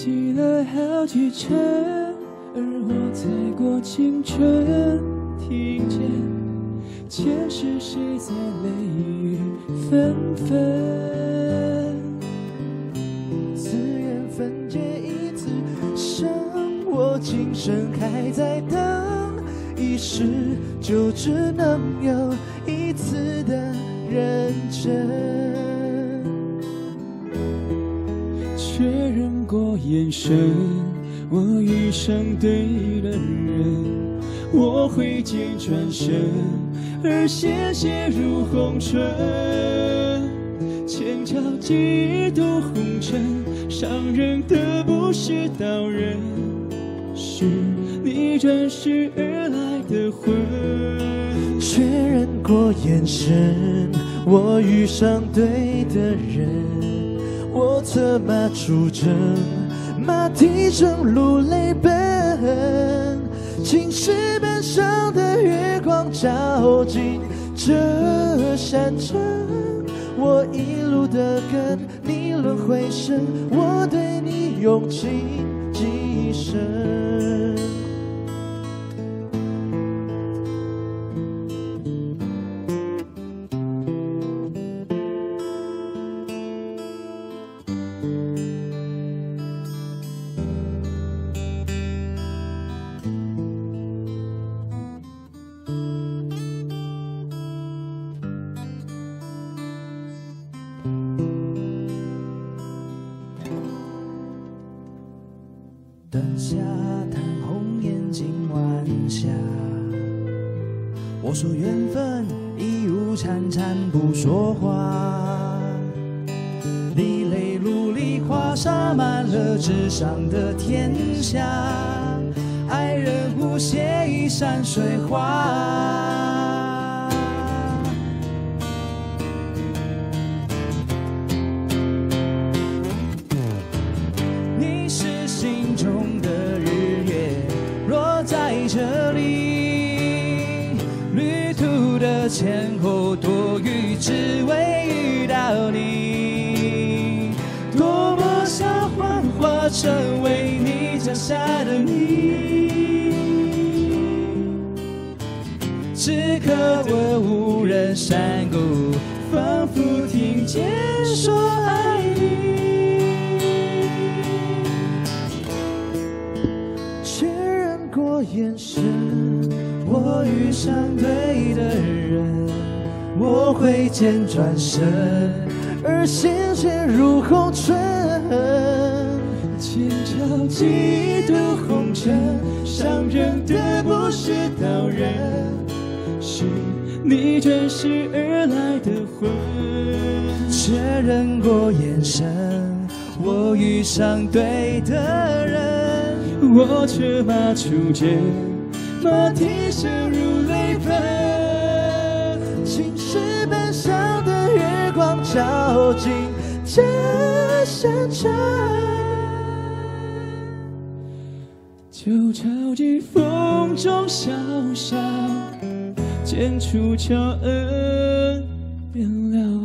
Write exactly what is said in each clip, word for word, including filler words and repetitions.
记了好几圈，而我才过青春。听见前世谁在泪雨纷纷，自愿分解一次生，我今生还在等，一世就只能有一次的认真。 确认过眼神，我遇上对的人，我挥剑转身，而鲜血如红唇，千朝记忆渡红尘，伤人的不是刀刃，是你转世而来的魂。确认过眼神，我遇上对的人。 我策马出征，马蹄声如泪奔，青石板上的月光照进这山城。我一路的跟你轮回声，我对你用情极深。 灯下谈红颜尽晚霞。我说缘分一无缠缠不说话。你泪如梨花洒满了纸上的天下。爱人无邪一山水画。你是心中。 这里，旅途的前后多余，只为遇到你。多么想幻化成为你脚下的你，此刻我无人山谷，仿佛听见说爱你。 眼神，我遇上对的人，我挥剑转身，而鲜血如红唇，千朝记忆渡红尘，伤人的不是刀刃，是你转世而来的魂。确认过眼神，我遇上对的人。 我策马出征，马蹄声如泪奔。青石板上的月光照进这山城，旧潮季风中萧萧，剑出鞘恩变了。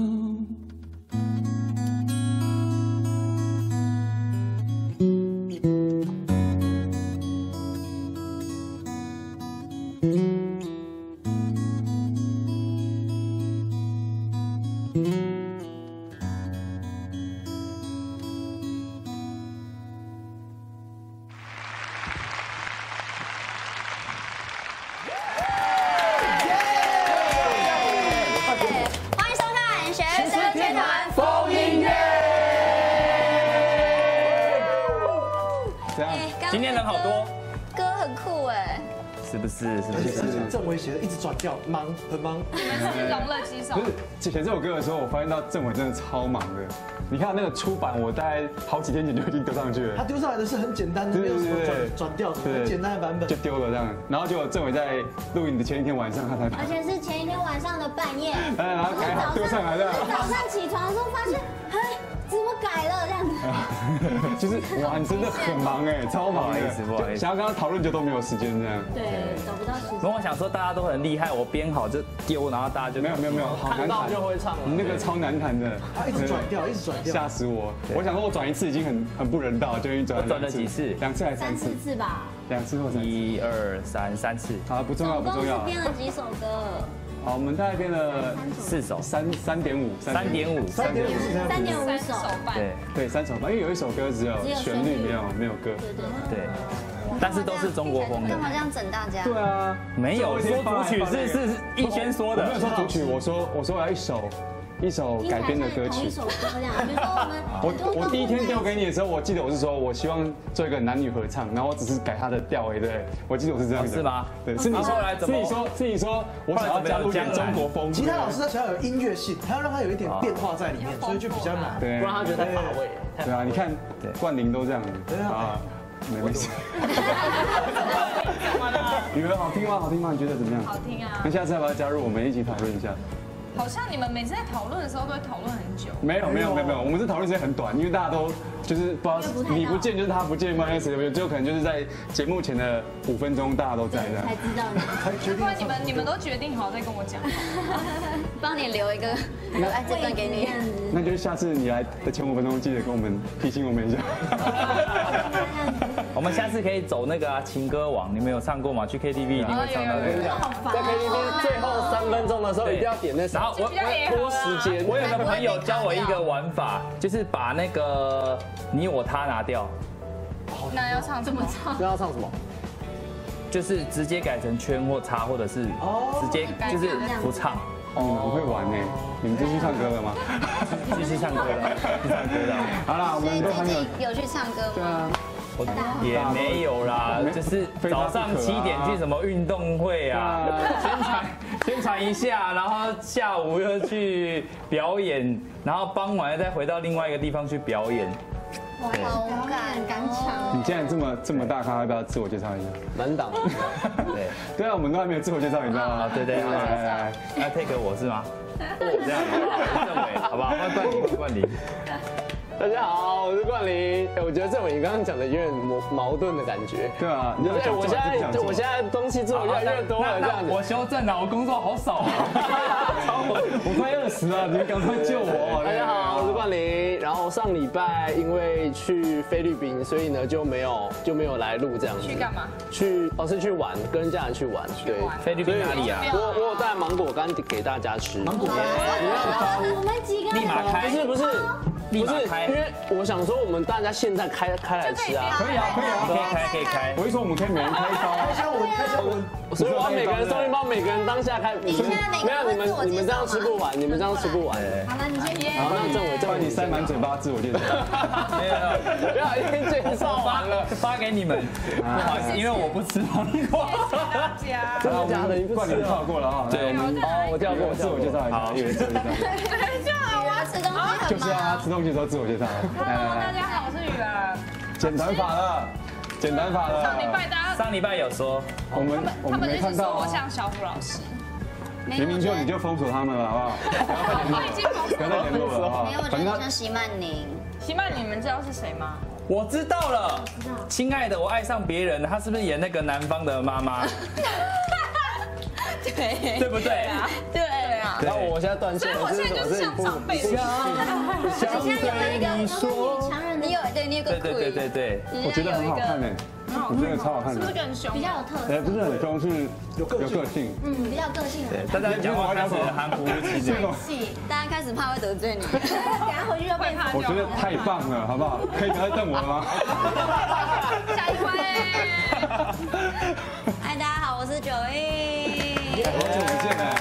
今天人好多，歌很酷哎，是不是？是不是？郑伟写的一直转调，忙很忙。你们是融了几首？不是，写这首歌的时候，我发现到郑伟真的超忙的。你看那个出版，我大概好几天前就已经丢上去了。他丢上来的是很简单的，没有什么转转调，很简单的版本就丢了这样。然后结果郑伟在录影的前一天晚上，他才而且是前一天晚上的半夜，然后改好丢上来的。早上起床的时候发现，哎。怎么改了这样子？其实哇，你真的很忙哎，超忙的，不好意思，想要跟他讨论就都没有时间这样。对，找不到时间。然后我想说大家都很厉害，我编好就丢，然后大家就没有没有没有，看到就会唱。那个超难弹的，他一直转调，一直转调，吓死我！我想说我转一次已经很很不人道，就已经转转了几次，两次还是三次？三次吧。两次或三次？一二三，三次。好，不重要不重要。编了几首歌？ 好，我们大概编了四首，三三点五，三点五，三点五，三点五首半，对对，三首半，因为有一首歌只有旋律，没有没有歌，对对对，但是都是中国风的，好像整大家，对啊，没有说主曲是是逸轩说的，没有说主曲，我说我说我要一首一首改编的歌曲，一首歌这样，比如说我们，我我第一天调给你的时候，我记得我是说我希望做一个男女合唱，然后我只是改他的调而已，对，我记得我是这样子，是吗？对，是你说来怎么？是你说是你说。 我想要加入点中国风，吉他老师他想要有音乐性，他要让他有一点变化在里面，所以就比较难，不然他觉得太乏味。对啊，你看冠霖都这样，对啊，没事。语文好听吗？好听吗？你觉得怎么样？好听啊！那下次要不要加入我们一起讨论一下？好像你们每次在讨论的时候都会讨论很久。没有没有没有没有，我们这讨论时间很短，因为大家都就是不知道你不见就是他不见嘛，那谁就可能就是在节目前的五分钟大家都在这样。才知道你，不然你们你们都决定好再跟我讲，帮你留一个留哎这段给你。那就是下次你来的前五分钟记得跟我们提醒我们一下。我们下次可以走那个情歌王，你们有唱过吗？去 K T V 一定会唱到那个。在 K T V 最后三分钟的时候一定要点那首。 我我拖时间，我有个朋友教我一个玩法，就是把那个你我他拿掉。那要唱怎么唱？那要唱什么？就是直接改成圈或叉，或者是直接就是不唱。哦，你们会玩呢？你们继续唱歌了吗？继续唱歌了，继续唱歌了。好啦，我们都很有有去唱歌吗？对啊。 也没有啦，就是早上七点去什么运动会啊，宣传宣传一下，然后下午又去表演，然后傍晚再回到另外一个地方去表演。哇，好敢敢抢！你既然这么这么大咖，要不要自我介绍一下？满档。对对啊，我们都还没有自我介绍，你知道吗？对对，来来来，那 take 我是吗？这样，政委，好不好？换冠霖，换冠霖。 大家好，我是冠霖。哎，我觉得政委你刚刚讲的有点矛盾的感觉。对啊，你对我现在我现在东西做越来越多了，这样我修正了，我工作好少啊，我快饿死了，你们赶快救我！大家好，我是冠霖。然后上礼拜因为去菲律宾，所以呢就没有就没有来录这样子。去干嘛？去哦是去玩，跟家人去玩。对，菲律宾哪里啊？我我有带芒果干给大家吃。芒果干，我们几个立马开，不是不是。 不是，因为我想说，我们大家现在开开来吃啊，可以啊，可以啊，可以开，可以开。我一说我们可以每人开一包，开箱我们开箱我们，所以我要每个人送一包，每个人当下开。没有你们你们这样吃不完，你们这样吃不完。好了，你先耶。好，那政委，政委你塞满嘴巴自我介绍。没有，不要已经介绍完了，发给你们。不好意思，因为我不吃芒果。真的假的？你不吃？跳过了啊。对，哦，我跳过，自我介绍一下。好，自我介绍。 就是啊，吃东西的时候自我介绍。Hello， 大家好，我是雨儿。简短法了，简短法了。上礼拜大家上礼拜有说，我们我们没看到。我像小虎老师。明明就你就封锁他们了，好不好？我已经封锁了。没有，我觉得像席曼宁。席曼宁，你们知道是谁吗？我知道了。亲爱的，我爱上别人，他是不是演那个南方的妈妈？对，对不对？对。 然后我现在断线，我现在就是像长辈一样。你现在有一个女强人，你有对，你有个对对对对对，我觉得很好看诶，我觉得超好看，是不是很凶？比较有特色，哎，不是很凶，是有个性，嗯，比较个性。对，大家讲话开始含糊其辞，大家开始怕会得罪你，等下回去就被怕。我觉得太棒了，好不好？可以不要瞪我了吗？下一位，嗨，大家好，我是九一，好久不见了。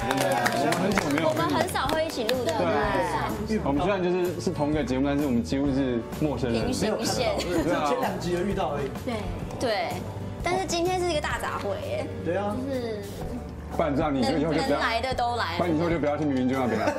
我们很少会一起录的，对。我们虽然就是是同一个节目，但是我们几乎是陌生人，平行线。对啊，前两集有遇到而已。对对，但是今天是一个大杂烩耶。对啊。就是。不然这样，你以后就不要来的都来。不然你以后就不要去民营就那边了。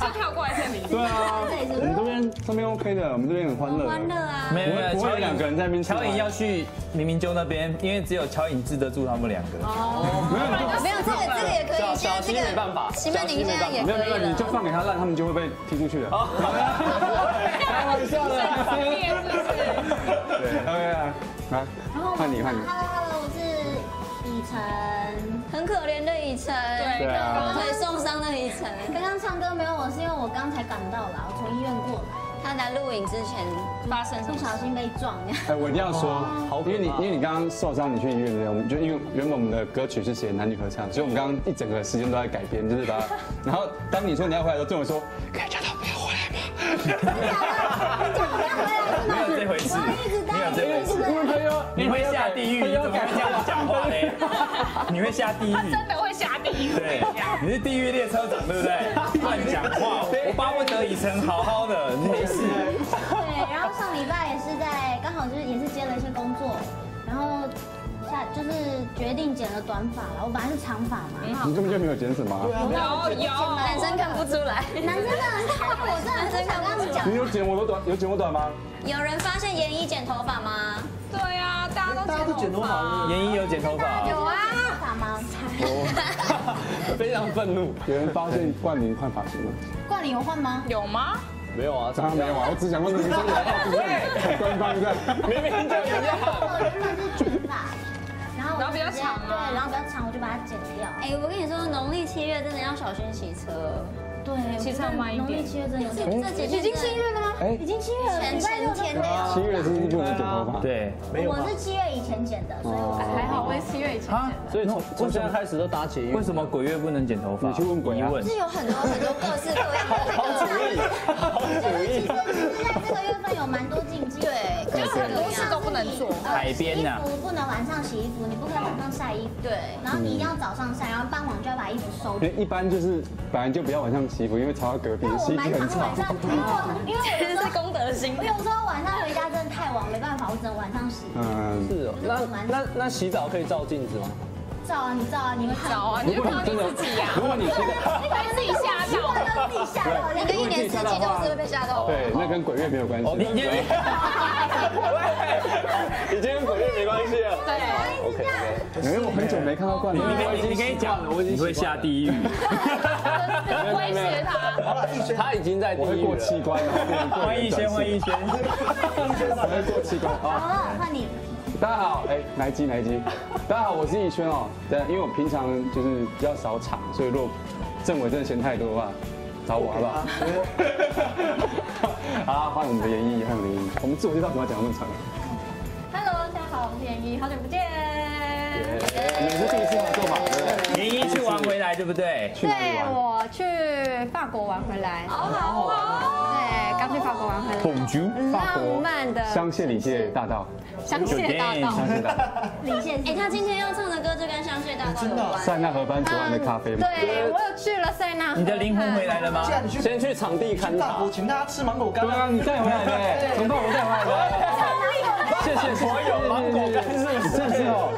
就跳过来这里。对啊。我们这边这边 OK 的，我们这边很欢乐。欢乐啊！没有没有，不会两个人在那边。乔颖要去明明就那边，因为只有乔颖治得住他们两个。哦，没有没有，这个这个也可以，小西没办法，西门町现在也没有没有，你就放给他烂，他们就会被踢出去的。开玩笑的，对 ，OK 啊，来，换你换你。Hello， 我是以晨。 很可怜的以晨，对，刚腿受伤的以晨。刚刚唱歌没有我，是因为我刚才赶到啦，我从医院过来。他在录影之前发生不小心被撞。哎，我一定要说，因为你因为你刚刚受伤，你去医院对不对？我们就因为原本我们的歌曲是写男女合唱，所以我们刚刚一整个时间都在改编，就是把。然后当你说你要回来的时候，对我说，可以叫他不要回来吗？你叫我不要回来是吗？没有这回事，没有这回事。你会下地狱，你怎么会这样讲话呢？你会下。 他真的会下地狱，对，你是地狱列车长，对不对？乱讲话，我巴不得以晨好好的，你没事。对，然后上礼拜也是在，刚好就是也是接了一些工作，然后下就是决定剪了短发了。我本来是长发嘛，你根本就没有剪什么。有有，男生看不出来，男生看不出来，我真的很想跟他们讲。你有剪我的短，有剪我短吗？有人发现妍一剪头发吗？对啊，大家都剪头发，妍一有剪头发，有啊。 有，非常愤怒。有人发现冠霖换发型了。冠霖有换吗？有吗？没有啊，当然没有啊，我只想问你，真的很官方的，明明就一样。我原本是卷发，然后然后比较长嘛，对，然后比较长，我就把它剪掉。哎，我跟你说，农历七月真的要小心骑车。对，骑车慢一点。农历七月真的有点。这已经七月了吗？哎，已经七月了，前天没有。七月是不是不能剪头发？对，没有。我是七月以前剪的，所以我还好。 七月以前啊，所以从从现在开始都打起。为什么鬼月不能剪头发？你去问鬼啊！是有很多很多各式各样的。好主意，好主意。在这个月份有蛮多禁忌，对，就是很多事都不能做。海边呐，不能晚上洗衣服，你不可以晚上晒衣服，对。然后你一定要早上晒，然后傍晚就要把衣服收。对，一般就是本来就不要晚上洗衣服，因为吵到隔壁，洗衣服很吵。因为因为我是功德心，我有时候晚上回家真的太晚，没办法，我只能晚上洗。嗯，是哦。那那那洗澡可以。 照镜子吗？照啊，你照啊，你们照啊，你就靠你自己啊。如果你真的，你自己吓到，自己吓到，你一年四季都是被吓到。对，那跟鬼月没有关系。你今天，你今天鬼月没关系啊。对 ，OK。因为我很久没看到冠霖，你你可以讲，你会下地狱。威胁他，他已经在地狱了。我会过器官了。欢迎轩，欢迎轩。我会过器官啊。好了，换你。 大家好，哎，哪一集哪一集？大家好，我是以轩哦。对，因为我平常就是比较少场，所以如果政委真的嫌太多的话，找我好不好？好，欢迎我们的妍一，欢迎妍一。我们自我介绍怎么讲那么长 ？Hello， 大家好，我是妍一，好久不见。你是第一次合作嘛？妍一去玩回来对不对？对，我去法国玩回来。好好好。对，刚去法国玩回来。孔丘，浪漫的香榭里榭大道。 香榭大道，李现，哎，他今天要唱的歌就跟香榭大道有关。塞纳河畔左岸的咖啡吗？对，我有去了塞纳。你的灵魂回来了吗？先去场地看他。我请大家吃芒果干。对啊，你带回来的，从法国带回来的。谢谢所有芒果干，是不是？谢谢哦。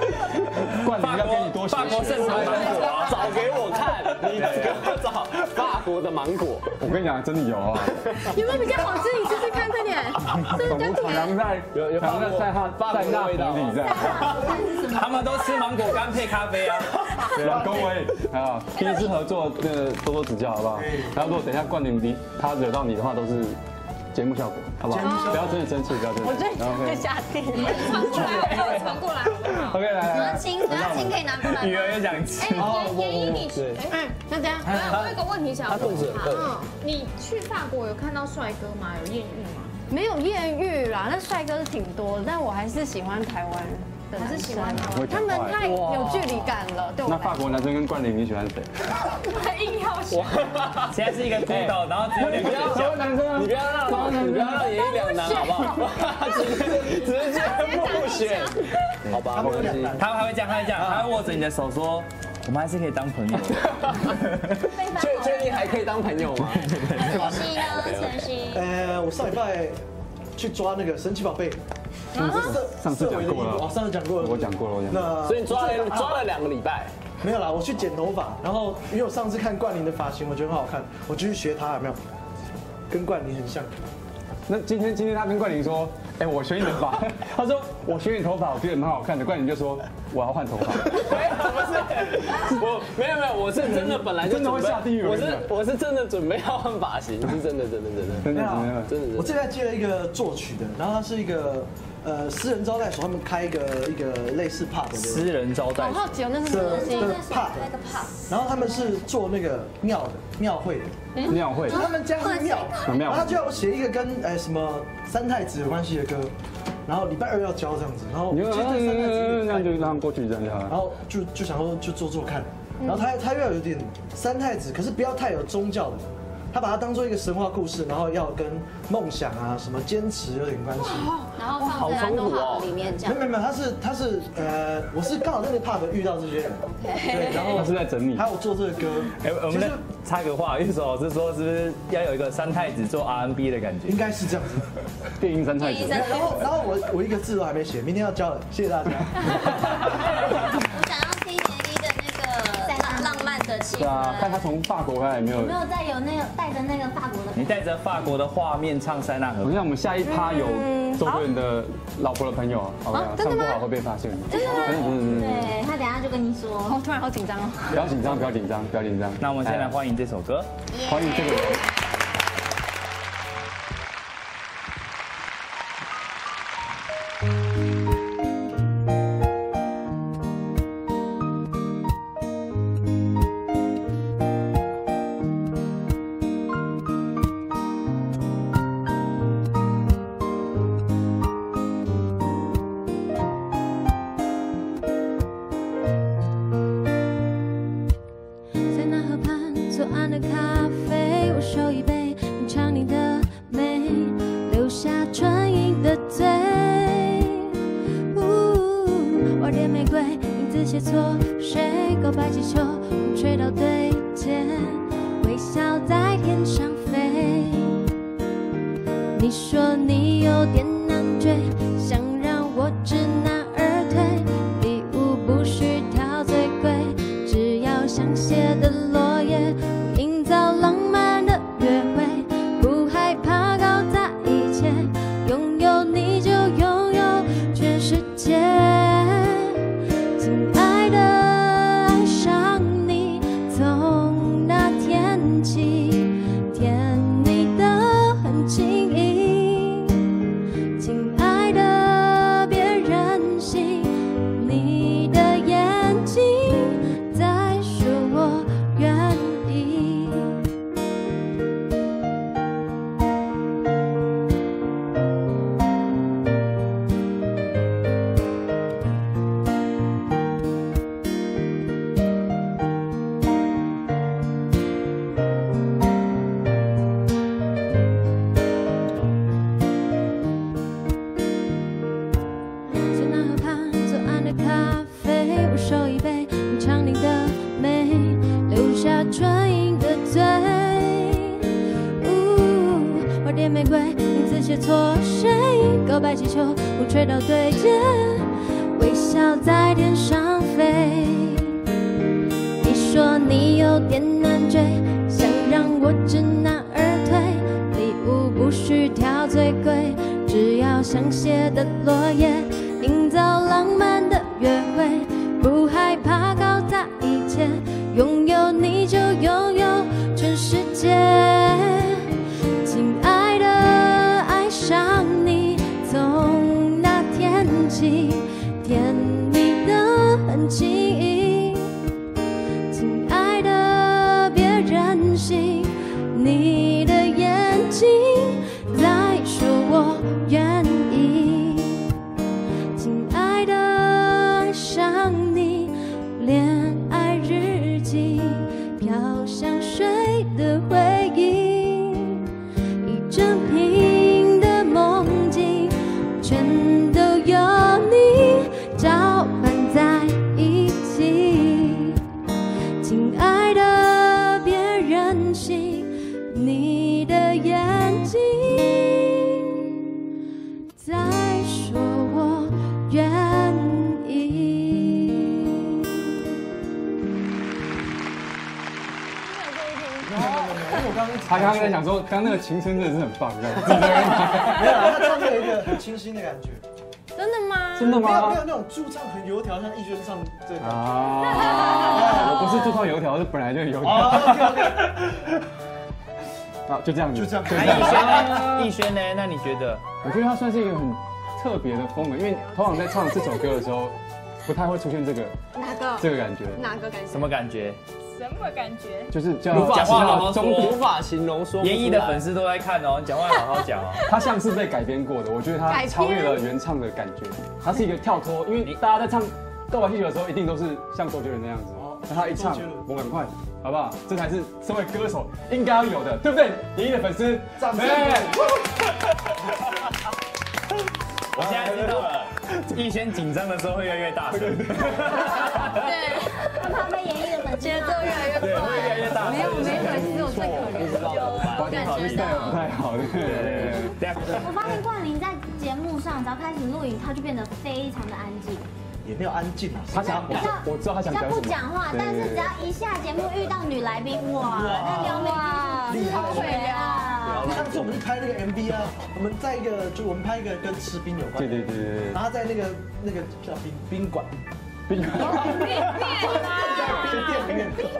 冠霖要给你多谢谢。法国盛产芒果，找给我看，你给我找法国的芒果。我跟你讲，真的有啊。有没有比较好吃？你试试看，快点。我常常在，有有常在塞哈。 在那里在，他们都吃芒果干配咖啡啊。对啊，恭维啊，第一次合作，那个多多指教好不好？然后如果等一下冠霖你他惹到你的话，都是节目效果，好不好？不要真的生气，不要真的。我真的下地，传过来，传过来。OK， 来。我要亲，我要亲，可以拿过来。女儿也想亲。哎，妍一，你哎，那等下，我有一个问题想要问他，你去法国有看到帅哥吗？有艳遇吗？ 没有艳遇啦，那帅哥是挺多，但我还是喜欢台湾的，还是喜欢他们，他们太有距离感了。对，那法国男生跟冠霖，你喜欢谁？他硬要选，现在是一个孤岛，然后只有两个台湾男生，你不要让，你不要让爷爷两难好不好？直接直接不选，好吧，没关系。他还会这样，他会这样，他会握着你的手说。 我们还是可以当朋友，确确定还可以当朋友吗？晨曦呢？晨曦，呃，我上礼拜去抓那个神奇宝贝，上次讲过了，我上次讲过了，我讲过了，我讲。那所以抓了抓了两个礼拜，没有啦，我去剪头发，然后因为我上次看冠霖的发型，我觉得很好看，我就去学他，有没有？跟冠霖很像。那今天今天他跟冠霖说，哎、欸，我学你的发，他说我学你头发，我觉得蛮好看的。冠霖就说我要换头发。没有，不是，我没有没有，我是真的本来就真的会下地狱。我是我是真的准备要换发型，是真的真的真的真的真的。我这边接了一个作曲的，然后他是一个。 呃，私人招待所他们开一个一个类似 pub 私人招待所，好好奇哦，那是什么东西？那是 pub， 那个 pub。然后他们是做那个庙的庙会的庙会，他们家是庙，然后他就要写一个跟呃什么三太子有关系的歌，然后礼拜二要交这样子，然后就三太子，这样就让他们过去这样就好了。然后就就想说就做做看，然后他他又要有点三太子，可是不要太有宗教的。 他把它当做一个神话故事，然后要跟梦想啊什么坚持有点关系，然后放在安东好里面这样。没有没有，他是他是呃，我是刚好在那 pub 遇到这些人，对，然后他是在整理，还有做这个歌。哎，我们插个话，玉手老师说是不是要有一个三太子做 R and B 的感觉？应该是这样子，电音三太子。然后然后我我一个字都还没写，明天要交了，谢谢大家。我想要听爷爷的那个浪漫的气氛。对啊，看他从法国回来没有？有没有在有那个？ 带着那个法国的，你带着法国的画面唱塞纳河。我想我们下一趴有周杰伦的老婆的朋友，唱不好会被发现。真的吗？嗯对他等下就跟你说。我突然好紧张哦。不要紧张，不要紧张，不要紧张。那我们先来欢迎这首歌，欢迎这个人。他刚刚在想说，刚刚那个琴声真的是很棒，这样子。没有，他唱出了一个很清新的感觉。真的吗？真的吗？没有没有那种驻唱很油条，像艺轩唱这个。啊！我不是驻唱油条，是本来就油条。啊，就这样子。就这样。那艺轩呢？那你觉得？我觉得他算是一个很特别的风格，因为通常在唱这首歌的时候，不太会出现这个。哪个？这个感觉。哪个感觉？什么感觉？ 什么感觉？就是叫讲话好好说，无法形容说。演艺的粉丝都在看哦，你讲话好好讲哦。他像是被改编过的，我觉得他超越了原唱的感觉。他是一个跳脱，因为大家在唱《斗白气球》的时候，一定都是像周杰伦那样子。那他一唱，我赶快，好不好？这才是身为歌手应该要有的，对不对？演艺的粉丝，掌声！我现在知道了，逸轩紧张的时候会越来越大声。对，他被演绎的本节奏越来越快，越来越大。没有，没有，其实我最可怜了，我感觉到不太好。对，我发现冠霖在节目上只要开始录影，他就变得非常的安静。也没有安静啊，他想我我知道他想讲什么。他不讲话，但是只要一下节目遇到女来宾，哇，那撩妹厉害了。 上次我们是拍那个 M V 啊，我们在一个就我们拍一个跟吃冰有关，对对对对，然后在那个那个叫冰宾馆，冰馆，冰店里面，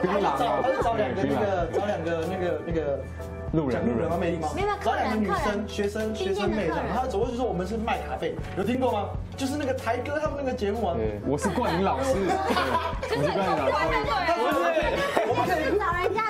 冰廊，他就找两个那个找两个那个那个路人路人吗？没礼貌，找两个女生学生学生妹，然后他走过去说我们是卖咖啡，有听过吗？就是那个台哥他们那个节目啊，我是冠霖老师，我是冠霖老师，我们是老人家。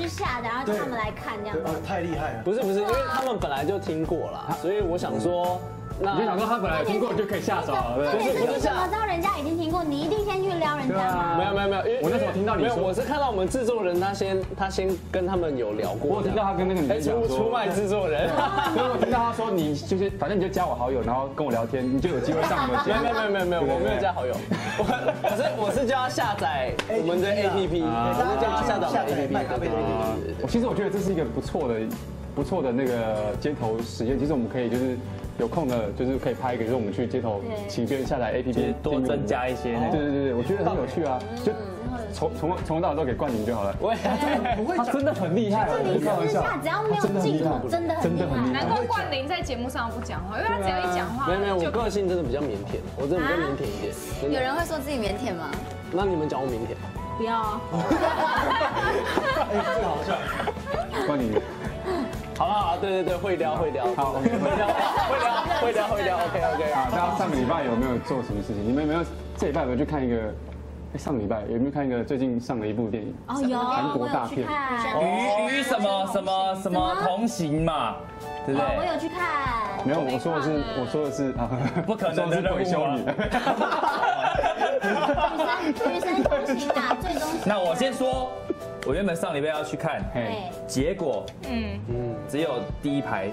去下的，然后他们来看这样子，太厉害了！不是不是，因为他们本来就听过啦，所以我想说，那你就想说他本来有听过就可以下手了，对不对？你怎么知道人家已经听过？你一定先去撩人家吗？没有没有没有，因为我那时候听到你说，我是看到我们制作人他先他先跟他们有聊过，我听到他跟那个女生出出卖制作人，所以我听到他说你就是反正你就加我好友，然后跟我聊天，你就有机会上我的节目。没有没有没有没有，我没有加好友，我我是我是叫他下载我们的 A P P， 我是叫他下载我们的 A P P。 我其实我觉得这是一个不错的、不错的那个街头实验。其实我们可以就是有空的，就是可以拍一个，就是我们去街头请别人下载 A P P， 多增加一些。对对对对，我觉得很有趣啊，就从从从到尾都给冠霖就好了。我不会，他真的很厉害。开玩笑，只要没有进步，真的很厉害。难怪冠霖在节目上不讲话，因为他只要一讲话，没有没有，我个性真的比较腼腆，我真的比较腼腆一点。有人会说自己腼腆吗？那你们讲我腼腆。 不要啊！哎，这个好笑，冠霖，好了好了，对对对，会撩会撩，好，会撩会撩会撩 ，OK OK 啊！大家上个礼拜有没有做什么事情？你们有没有这礼拜有没有去看一个？哎，上个礼拜有没有看一个最近上了一部电影？哦，有，韩国大片，与与什么什么什么同行嘛，对不对？我有去看，没有，我说的是我说的是啊，不可能的鬼修女。 女生同行啊，最终。那我先说，我原本上礼拜要去看，结果，嗯嗯，只有第一排，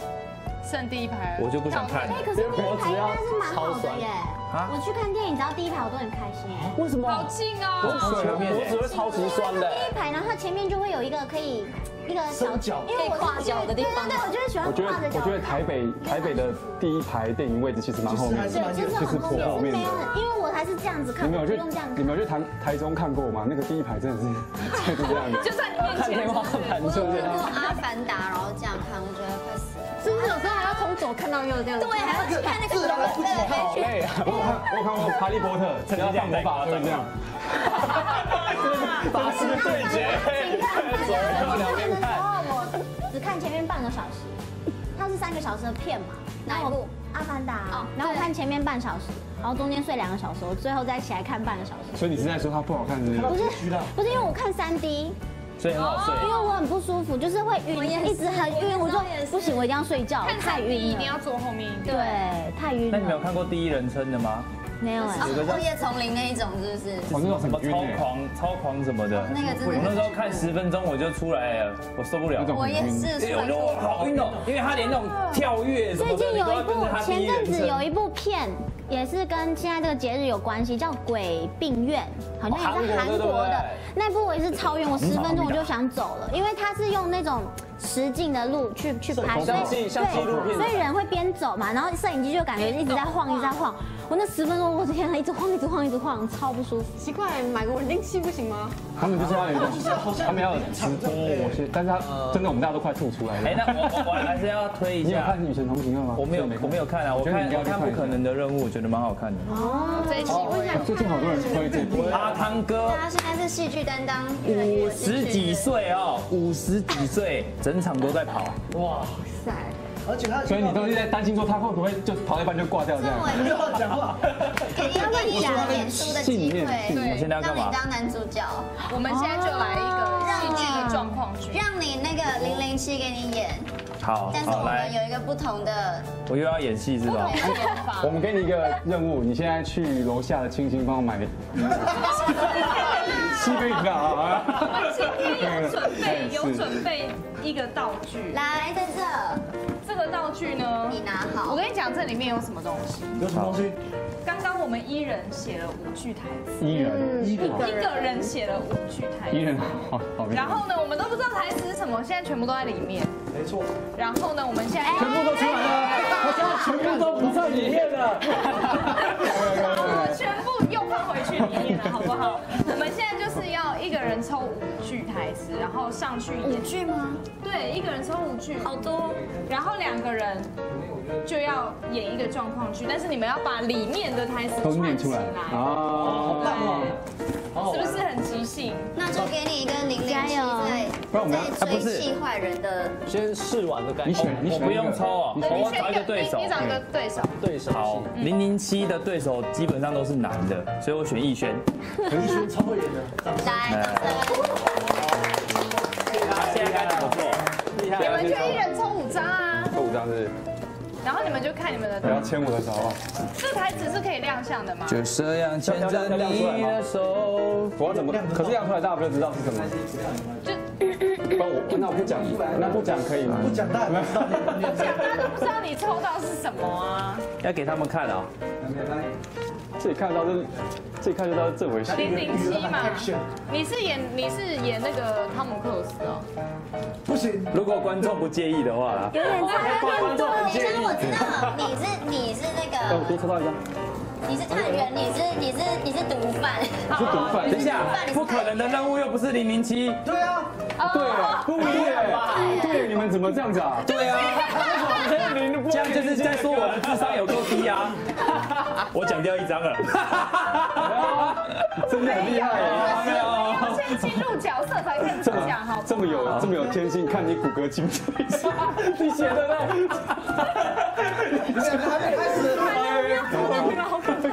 剩第一排，我就不想看。哎，可是第一排应该是蛮好的耶。啊，我去看电影，只要第一排我都很开心哎。为什么？好近啊！我只会超级酸的。第一排，然后它前面就会有一个可以一个小脚，因为我跨脚的地方。对对对，我就是喜欢跨着脚。我觉得台北台北的第一排电影位置其实蛮后面，就是颇后面的，因为。 还是这样子看，你没有去，你没有去台台中看过吗？那个第一排真的是就是这样子，就在你面前。我有看过《阿凡达》，然后这样看，我觉得快死了。是不是有时候还要从左看到右这样？对，还要去看那个什么？好累啊！我看我看过《哈利波特》，只要放魔法就这样。法师对决。我看的时候，我只看前面半个小时，它是三个小时的片嘛，然后我。 阿凡达，然后我看前面半小时，然后中间睡两个小时，我最后再起来看半个小时。所以你是在说它不好看是不是？不是，不是因为我看三 D， 所以很好睡。因为我很不舒服，就是会晕，一直很晕，我就不行，我一定要睡觉，太晕了。一定要坐后面一点。对，太晕。那你没有看过第一人称的吗？没有哎，落叶丛林那一种是不是？哦，那种什么超狂、超狂什么的。那个真的。我那时候看十分钟我就出来了，我受不了。我也是，我觉得我好晕哦，因为他连那种跳跃什么的。最近有一部，前阵子有一部片，也是跟现在这个节日有关系，叫《鬼病院》，好像也是韩国的。那部我也是超晕，我十分钟我就想走了，因为它是用那种。实景的路去去拍，所以对，所以人会边走嘛，然后摄影机就感觉一直在晃，一直在晃。我那十分钟，我的天啊，一直晃，一直晃，一直晃，超不舒服。奇怪，买个稳定器不行吗？他们就是要有，他们要直播，我是，但是他真的我们大家都快吐出来了。哎，那我我还是要推一下。你有看《女神同行》吗？我没有，我没有看啊，我看我看《不可能的任务》，我觉得蛮好看的。哦，这一期我想最近好多人推这部。阿汤哥，他现在是戏剧担当，五十几岁哦，五十几岁。 整场都在跑，哇塞！而且他，所以你都是在担心说他会不会就跑一半就挂掉这样？不要讲话，肯定要给你讲演出的机会。对，现在要干嘛？让你当男主角。我们现在就来一个戏剧的状况剧，让你那个零零七给你演。好，但是我们有一个不同的，我又要演戏是吧？我们给你一个任务，你现在去楼下的清新帮我买七杯饮料啊！我们今天有准备，有准备。 一个道具来，在这，这个道具呢，你拿好。我跟你讲，这里面有什么东西？有什么东西？刚刚我们一人写了五句台词，一人一个人写了五句台词，一人好好。然后呢，我们都不知道台词是什么，现在全部都在里面。没错。然后呢，我们现在全部都出来了，我现在全部都不在里面了。我全部又放回去里面了，好不好？我们现在就是要一个人抽五句台词，然后上去演。五句吗？ 对，一个人抽五句，好多。然后两个人就要演一个状况剧，但是你们要把里面的台词串起来。哦，好棒哦！是不是很即兴？那就给你一个零零七在在追气坏人的，先试玩的感觉。你选，我不用抽哦，我找一个对手。你找一个对手，对手。好，零零七的对手基本上都是男的，所以我选逸轩。逸轩超会演的，来。 现在该怎么做？你们就一人抽五张啊！抽五张是，然后你们就看你们的。不要牵我的手啊！这台词是可以亮相的吗？就这样牵着你的手。我要怎么？可是亮出来大家不就知道是什么？就，不，我那我不讲，那不讲可以吗？不讲大家不知道，不讲大家都不知道你抽到是什么啊！要给他们看啊！自己看到是，自己看得到这回事。零零七嘛，你是演你是演那个汤姆克鲁斯哦。不行，如果观众不介意的话啦。有点太观众不介意。我知道，你是你是那个。我多抽到一张。你是探员，你是你是你是毒贩。是毒贩。等一下，不可能的任务又不是零零七。对啊。对啊，不一样。对，你们怎么这样子啊？对啊。这样就是在说我的智商有够低啊。 我讲掉一张了，真的很厉害哦！先进入角色才可以讲哈，这么有这么有天性，看你骨骼惊奇，你写的嘞，你写的还没开始，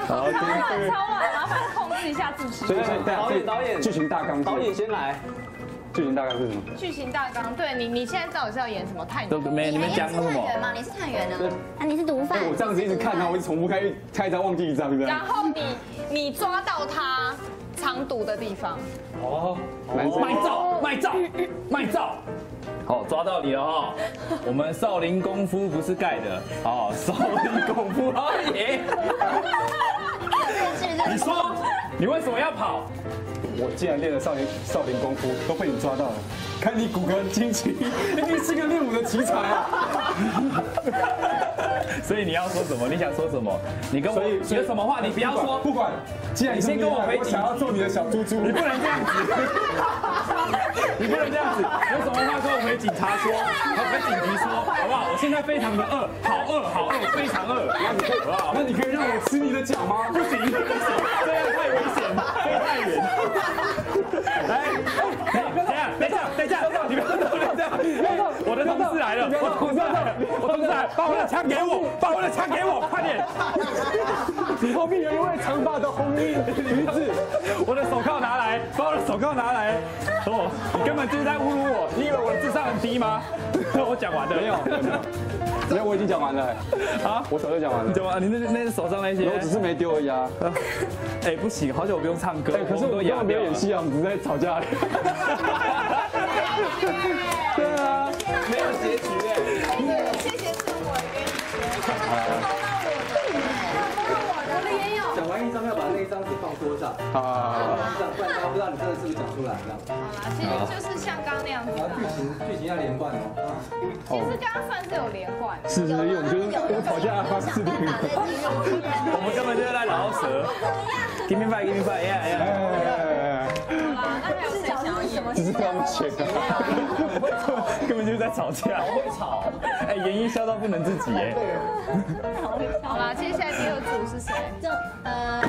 好，超晚超晚，麻烦控制一下自己。所以导演导演剧情大纲，导演先来。 剧情大纲是什么？剧情大纲，对你，你现在到底是要演什么探员？没，你们讲什么？探员吗？你是探员呢？啊，你是毒贩。我这样子一直看他，我一直重复看，看一张忘记一张，然后你，你抓到他藏毒的地方。哦，卖照，卖照，卖照。好，抓到你了哈！我们少林功夫不是盖的，哦，少林功夫好耶！你说，你为什么要跑？ 我既然练了少林少林功夫，都被你抓到了，看你骨骼惊奇，一定是个练武的奇才啊！所以你要说什么？你想说什么？你跟我有什么话你不要说，不管。既然你先跟我回，我想要做你的小猪猪，你不能这样子，你不能这样子。有什么话跟我回警察说，我跟警局说，好不好？我现在非常的饿，好饿，好饿，非常饿。那你可以，那你可以让我吃你的脚吗？不行，这样太危险了，飞太远。 来，等下，等下，等下，你不要动，不要动！我的同事来了，我同事来了，我同事来了，把我的枪给我，把我的枪给我，快点！你后面有一位长发的红衣女子，我的手铐拿来，把我的手铐拿来！哦，你根本就是在侮辱我，你以为我的智商很低吗？我讲完了，没有，没有，我已经讲完了。啊，我早就讲完了，讲完，你那那手上那些，我只是没丢而已啊。哎，不行，好久我不用唱歌，可是我牙。 没有演戏啊，我们在吵架。对啊，没有结局哎。谢谢是我冤屈，他们都封到我的，他封到我的，我的也有。讲完一张要把那一张是放出多少。好好好好好。不然不知道你真的是不是讲出来的。好啦，其实就是像刚那样子。然后剧情剧情要连贯哦。其实刚刚算是有连贯。是是，因为我们就是吵架方式。我们根本就是在饶舌。Give me five, give me five, yeah yeah. 好啦，那还有谁想要演？只是他们缺个。 根本就是在吵架，好会吵！哎，演绎笑到不能自己哎。好会吵。好啦，接下来第二组是谁？就呃，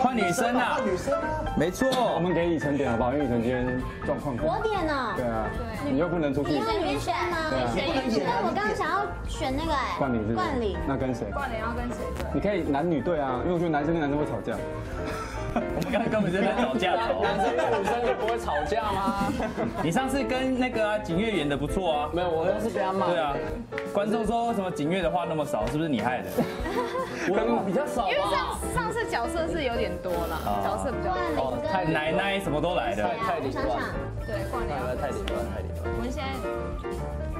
换女生啊，换女生啊。没错，我们给以晨点好不好？因为以晨今天状况。我点呢？对啊。你又不能出去。你是女生吗？对啊。那我刚刚想要选那个哎。冠霖是。冠霖。那跟谁？冠霖要跟谁对？你可以男女对啊，因为我觉得男生跟男生会吵架。 我们刚才根本就在吵架，男生跟女生也不会吵架吗？你上次跟那个景月演的不错啊，没有，我那是被他骂。对啊，观众说为什么景月的话那么少，是不是你害的？我比较少，因为上上次角色是有点多了，角色比较多，太奶奶什么都来的，太凌乱，对，冠霖，太凌乱，太凌乱。我们现在。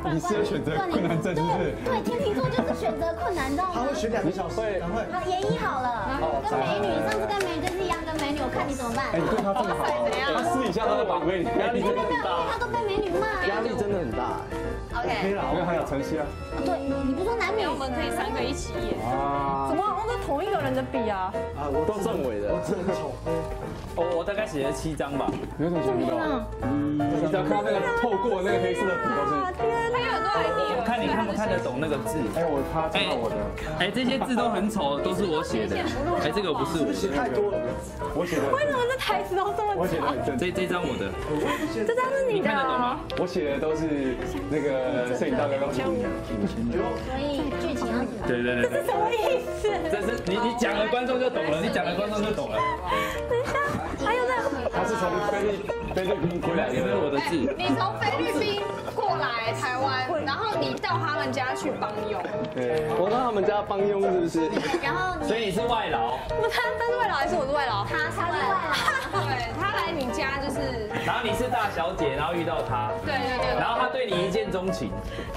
你是有选择困难症，对对，天秤座就是选择困难症。他会选两个小时，赶快。好，演绎好了。跟美女，上次跟美女就是一样跟美女，我看你怎么办。哎，你对他这么好，他私底下都在把妹，压力真的很大。他都被美女骂，压力真的很大。OK。OK 了，我们还有晨曦啊。对，你不说男女，我们可以三个一起演。啊。怎么我跟同一个人的比啊？啊，我都正委的，我真丑。哦，我大概写了七张吧。有什么写不到？嗯，你只要看到那个透过那个黑色的纸都是。 我看你看不看得懂那个字？哎，我他看到我的。哎，这些字都很丑，都是我写的。哎，这个不是我写的。太多了，我写的。为什么这台词都这么长？这这张我的。这张是你的。看得懂吗？我写的都是那个摄影大哥跟我讲。所以剧情要怎么？对对对。这是什么意思？这是你你讲了观众就懂了，你讲了观众就懂了。等一下，还有那个。他是从菲律菲律宾回来，这是我的字。你从菲律宾。 来台湾，然后你到他们家去帮佣。对，我到他们家帮佣是不是？然后，所以你是外劳。不，他他是外劳还是我是外劳？他他是外劳。对，他来你家就是。然后你是大小姐，然后遇到他。对对对。然后他对你一见钟情。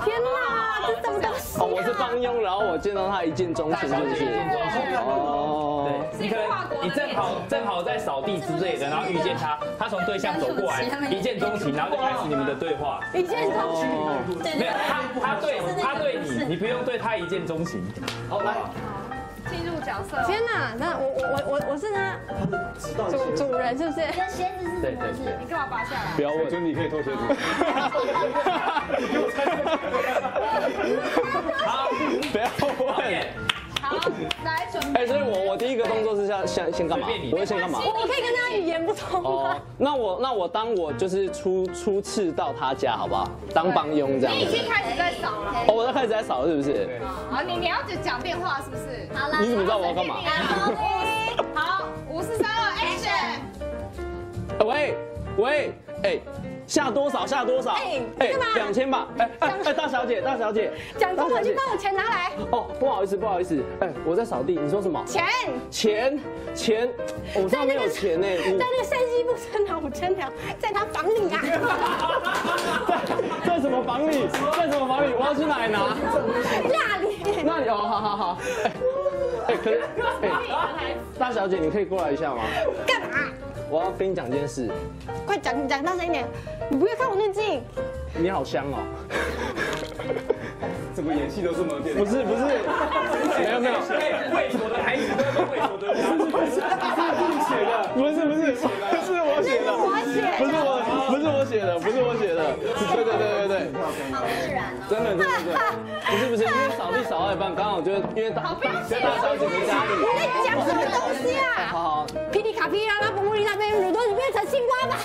天哪，这怎么东西？哦，我是帮佣，然后我见到他一见钟情，就是一见钟情。哦。对，你可能你正好正好在扫地之类的，然后遇见他，他从对象走过来，一见钟情，然后就开始你们的对话。一见钟情。 哦，没有他，他对他对你，你不用对他一见钟情。好，来，进入角色。天哪，那我我我我是他主主人是不是？你的鞋子是什么？你干嘛拔下来？不要问，就是你可以脱鞋子。好，不要问。 好，来准备。哎，所以我我第一个动作是要先先干嘛？我会先干嘛？你可以跟他语言不通啊。那我那我当我就是初初次到他家，好不好？当帮佣这样。你已经开始在扫了。哦，我在开始在扫了，是不是？好，你你要讲变化是不是？好了。你怎么知道我要干嘛？好，五十三了 ，Action！ 喂喂，哎。 下多少下多少？哎哎，两千吧！哎哎，大小姐大小姐，讲中文去帮我钱拿来。哦，不好意思不好意思，哎，我在扫地，你说什么？钱钱钱，我上面有钱呢。在那个山西不生两，我生两，在他房里啊。在在什么房里？在什么房里？我要去哪里拿？那里那里哦，好好好。哎，可是哎，大小姐，你可以过来一下吗？干嘛？ 我要跟你讲件事，快讲讲大声一点，你不要看我那镜。你好香哦，怎么演戏都这么变？不是不是，没有没有，为我的孩子都是为我的，不是不是写的，不是不是不是我写的，不是我不是我写的，不是我写的，对对对对对，好自然哦，真的真的，不是不是，因为扫地扫到一半，刚好就因为大在大小姐的家里，你在讲什么东西啊？好好，噼里卡噼啦啦，嘣嘣哩啦。 耳朵你变成青蛙吧！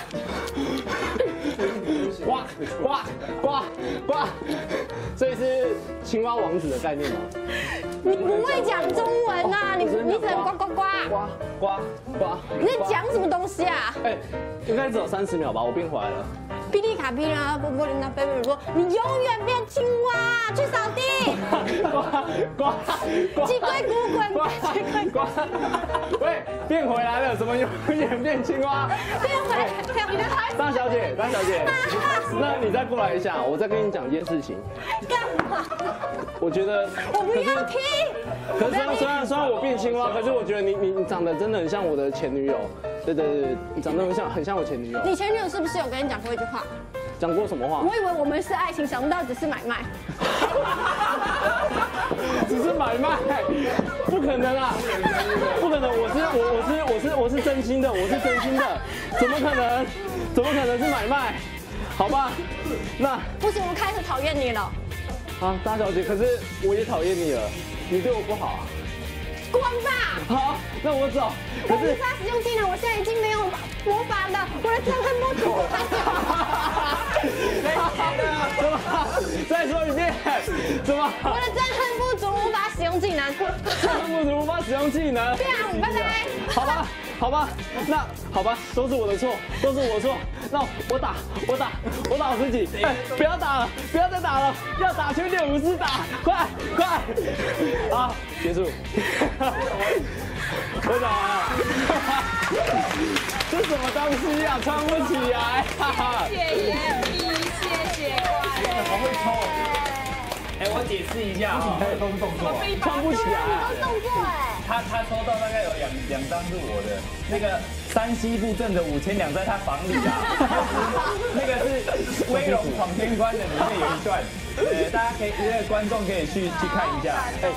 哇哇哇哇！所以是青蛙王子的概念吗？你不会讲中文呐，你你只能呱呱呱呱呱呱！你在讲什么东西啊？哎，应该只有三十秒吧，我变回来了。噼里卡噼啦，波波琳娜，贝贝说你永远变青蛙，去扫地。瓜，奇怪古怪，瓜瓜，喂，变回来了，怎么有演变青蛙？变回来，你的孩子。张小姐，张小姐，那你再过来一下，我再跟你讲一件事情。干嘛？我觉得我不要听。可是虽然虽然我变青蛙，可是我觉得你你你长得真的很像我的前女友。对对对，你长得很像很像我前女友。你前女友是不是有跟你讲过一句话？讲过什么话？我以为我们是爱情，想不到只是买卖。只是买卖，不可能啊！不可能，我是我我是我是我是真心的，我是真心的，怎么可能？怎么可能是买卖？好吧，那不行，我开始讨厌你了。啊，大小姐，可是我也讨厌你了，你对我不好啊！滚吧！好，那我走。可是他使用技能，我现在已经没有魔法了，我的伤痕摸土还是。再说一遍，怎么？我的伤痕不足，无法使用技能。伤痕不足，无法使用技能。这样，拜拜。好吧，好吧，那好吧，都是我的错，都是我错。那我打，我打，我打我自己。哎，不要打了，不要再打了，要打就练武士打，快快！好，结束。我打完了，这什么东西呀？穿不起来！谢谢叶一，谢谢怪，好会抽。哎，我解释一下哈，都是动作，穿不起来。都是动作哎。他他抽到大概有两两张是我的，那个山西布阵的五千两在他房里啊，那个是《威龙闯天关》的里面有一段。呃，大家可以，那个观众可以去去看一下。哎，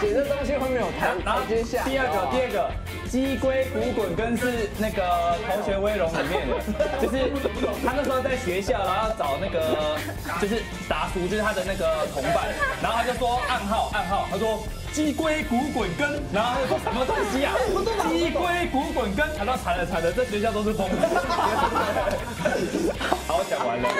对，这东西会没有弹。然后接下第二个，第二个鸡龟骨滚根是那个《逃学威龙》里面的，就是他那时候在学校，然后找那个就是达叔，就是他的那个同伴，然后他就说暗号暗号，他说鸡龟骨滚根，然后他就说什么东西啊？鸡龟骨滚根，然后惨了惨了，这学校都是疯子。好，讲完了。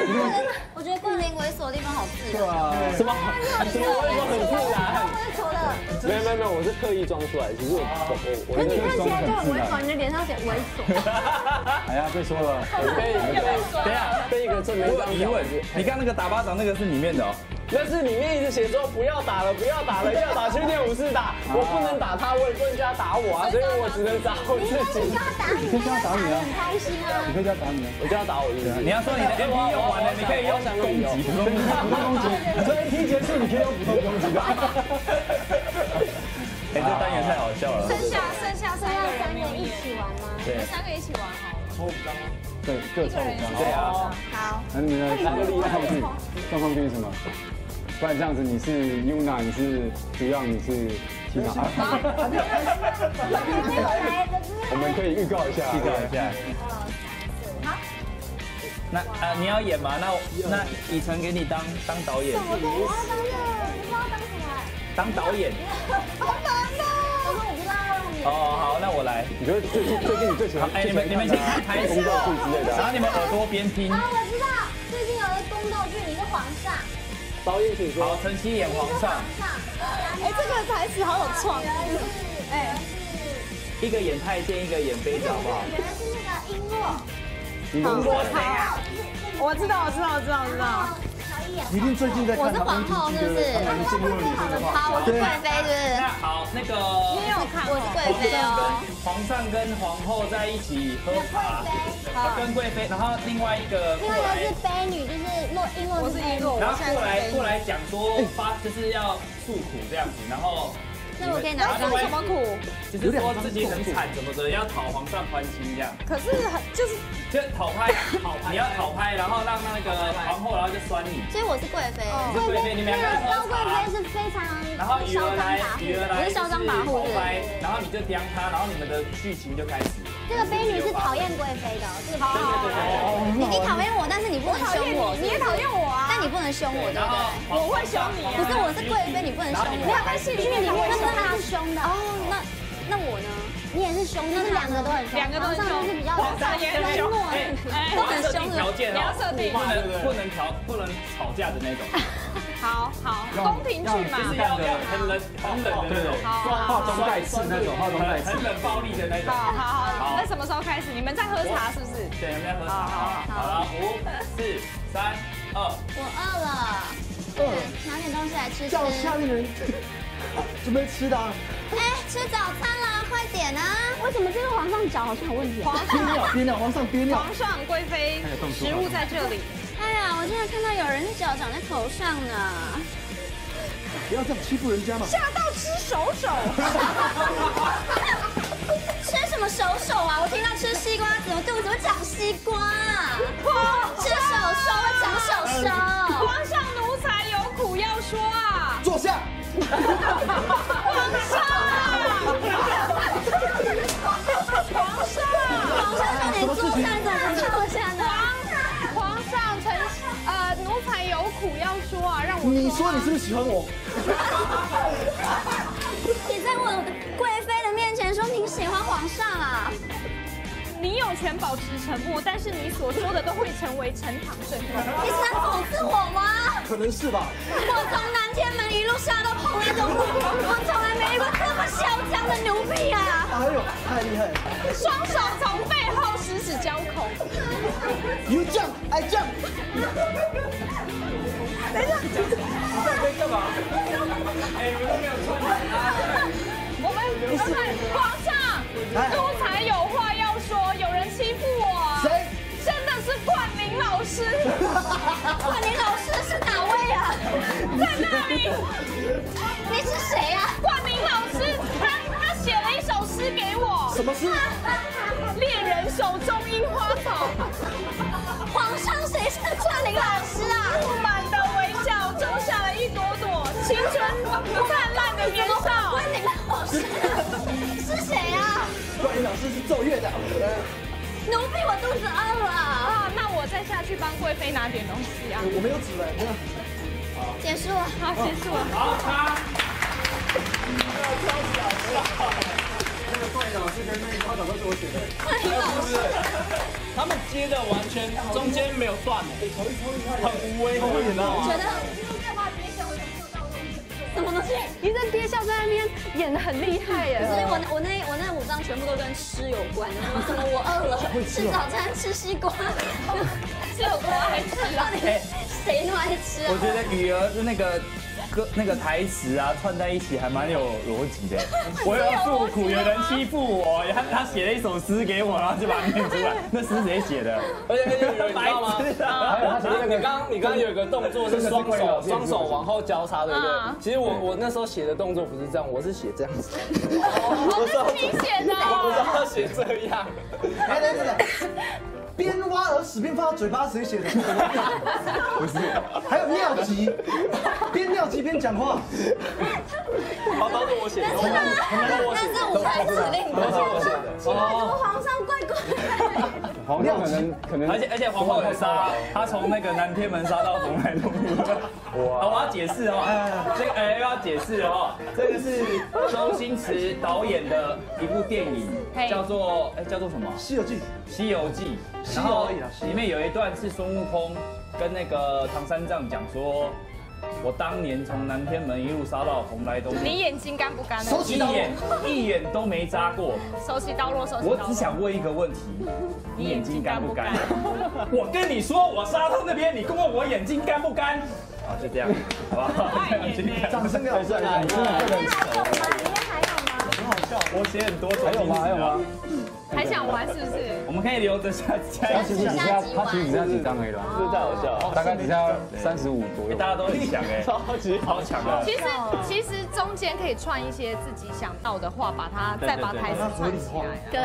我觉得冠霖猥琐的地方好自然。对啊，什么什么猥琐很自然。没有没有没有，我是特意装出来。其实我我我。那你看起来就很猥琐，你的脸上写猥琐。哎呀，被说了。被等一下被一个证明当疑问。你刚那个打巴掌那个是里面的哦。那是里面一直写说不要打了，不要打了，要打去练武士打。我不能打他，我也不能叫他打我啊，所以我只能打我自己。你可以叫他打你啊，很开心啊。你可以叫他打你啊，我叫他打我就是。你要说你的 M P 用完了，你可以用攻击，普通攻击。你说 M P 结束，你可以用普通攻击的。哎，这单元太好笑了。剩下剩下剩下三个人一起玩吗？对，三个一起玩好了。抽五张吗？对，各抽五张。对啊。好。那你的三个厉害是状况变什么？不然这样子，你是 Yuna， 你是主要，你是 Tina。我们可以预告一下，预告一下。好。那啊，你要演吗？那那以晨给你当当导演。我不要当演，我不知道当什么。当导演。好难哦。我不知道。哦，好，那我来。你觉得最近最近你最喜欢？哎，你们你们先开始。宫斗剧之类的。然后你们耳朵边听。啊，我知道，最近有一个宫斗剧，你是皇上。导演请说。好，晨曦演皇上。哎，这个台词好有创意。哎，一个演太监，一个演妃子，好不好？原来是那个璎珞。璎珞谁啊？我知道，我知道，我知道，我知道。一定最近在看。我是皇后，是不是？好，我是贵妃，是不是？好，那个。你有看？我是贵妃哦。皇上跟皇后在一起喝茶。跟贵妃，然后另外一个另外一个是妃女，就是诺璎珞，是璎珞。然后过来过来讲说发就是要诉苦这样子，然后那我可以拿出什么苦？就是说自己很惨什么的，要讨皇上欢心这样。可是就是就讨拍，讨拍，你要讨拍，然后让那个皇后，然后就酸你。所以我是贵妃，你是贵妃，你们两个高贵妃是非常然后嚣张跋扈，你是嚣张跋扈的，然后你就刁他，然后你们的剧情就开始。这个妃女是讨厌贵妃的，这个对对对，你你讨厌我，但是你不能凶我，你也讨厌我啊，但你不能凶我，对不对？我会凶你，不是我是贵妃，你不能凶我，没有关系，因为你会说她是凶的。哦，那那我呢？你也是凶，但是两个都很凶，两个都很凶，是比较皇上也很凶，都很凶的。条件哦，不能不能吵不能吵架的那种。好好，公平剧嘛，就是要很冷很冷的那种，化妆带刺那种，化妆带刺，很冷暴力的那种。好好好，那什么时候开始？你们在喝茶是不是？对，我们在喝茶。好，好了，五、四、三、二。我饿了。饿了，拿点东西来吃吃。叫下面人准备吃的。哎，吃早餐啦，快点啊！为什么这个皇上脚好像有问题？皇上憋尿，憋尿，皇上憋尿。皇上贵妃，食物在这里。哎呀，我竟然看到有人脚长在头上呢！不要这样欺负人家嘛！吓到吃手手。吃什么手手啊？我听到吃西瓜子，我肚子怎么长西瓜啊？吃手手会长手手。皇上奴才有苦要说啊！坐下。皇上，皇上，皇上让你坐下，怎么坐下呢？皇皇上，臣呃奴才有苦要说啊，让我。你说你是不是喜欢我？你在我的贵妃的面前说你喜欢皇上啊？你有权保持沉默，但是你所说的都会成为呈堂证供。你是在讽刺我吗？可能是吧。我从南天门一路杀到蓬莱东路，我从来没遇过这么嚣张的奴婢啊！哎呦，太厉害了！双手从背后十指交扣。You jump, I jump。等一下，在干嘛？哎，你们没有穿鞋啊！我们我们皇上，奴才有话要说，有人欺负我。谁？真的是冠霖老师。冠霖老师是哪位啊？在那里。你是谁啊？冠霖老师，他他写了一首诗给我。什么诗？猎人手中樱花草。皇上，谁是冠霖老师啊？布满的围剿种下了一朵朵青春灿烂的年少。冠霖老师是谁啊？冠霖老师是奏乐的。奴婢，我肚子饿了啊！那我再下去帮贵妃拿点东西啊。我没有纸了，这样。结束了，好，结束了。好，他。不要挑小了。 冠霖老师跟那一套早都是我写的，是不是？他们接的完全中间没有断，很无微不至，你知道吗？觉得什么东西？你在憋笑在那边演得很厉害耶！所以我我那我那五张全部都跟吃有关，什么我饿了，吃早餐吃西瓜，吃有多爱吃啊？谁那么爱吃啊？我觉得女儿是那个。 歌那个台词啊，串在一起还蛮有逻辑的。我要诉苦，有人欺负我，他他写了一首诗给我，然后就把它念出来。那诗谁写的？而且那个你知道吗？他写那个，你刚你刚有一个动作是双手双手往后交叉，对不对？其实我我那时候写的动作不是这样，我是写这样子。我是你写的，我不知道写这样。来来来，边挖耳屎边放到嘴巴，谁写的？不是，还有尿急。 边尿急边讲话，好，都是我写的，都是我写的，那是武才指令，都是我写的。奇怪，怎么皇上怪怪的？皇上可能可能，而且而且皇后很杀，他从那个南天门杀到蓬莱东路。哇！我要解释哦，这个哎要解释哦，这个是周星驰导演的一部电影，叫做哎叫做什么？《西游记》。《西游记》，然后里面有一段是孙悟空跟那个唐三藏讲说。 我当年从南天门一路杀到蓬莱东路，你眼睛干不干？手起刀落，一眼都没眨过。手起刀落，手起刀落。我只想问一个问题，你眼睛干不干？我跟你说，我杀到那边，你跟我我眼睛干不干？好，就这样，好吧？掌声给老师，你真的很厉害。还有吗？里面还有吗？很好笑，我写很多，还有吗？还有吗？ 还想玩是不是？我们可以留着下下一集。他其实只剩几张而已了，真的好笑。大概只剩三十五左右。大家都很强哎，超级好强的。其实其实中间可以串一些自己想到的话，把它再把台词串起来。对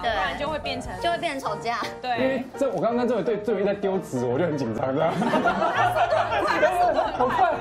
对，不然就会变成就会变成吵架。对，因为这我刚刚这位对这位在丢纸，我就很紧张，知道吗？好快，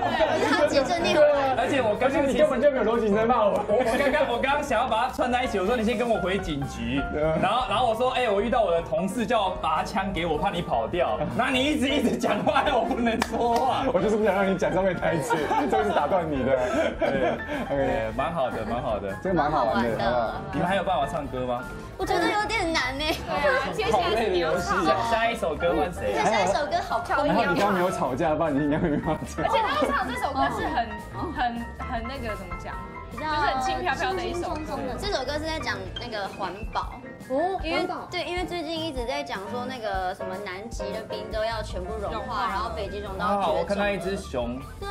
他接着念。而且我刚刚你根本就没有逻辑在骂我。我我刚刚我刚刚想要把它串在一起，我说你先跟我回警局。 然后，然后我说，哎，我遇到我的同事，叫我拔枪给我，怕你跑掉。然后你一直一直讲话，我不能说话。我就是不想让你讲上面台词，都是打断你的。对， OK， 蛮好的，蛮好的，这个蛮好玩的。你们还有办法唱歌吗？我觉得有点难呢。对啊，接下来是你要唱。下一首歌换谁？下一首歌好漂亮。你刚刚没有吵架，不然你应该没办法唱。而且他唱这首歌是很、很、很那个怎么讲？ 就是很轻飘飘的一一首歌。这首歌是在讲那个环保哦，因为对，因为最近一直在讲说那个什么南极的冰都要全部融化，然后北极融到绝种。我看到一只熊。对。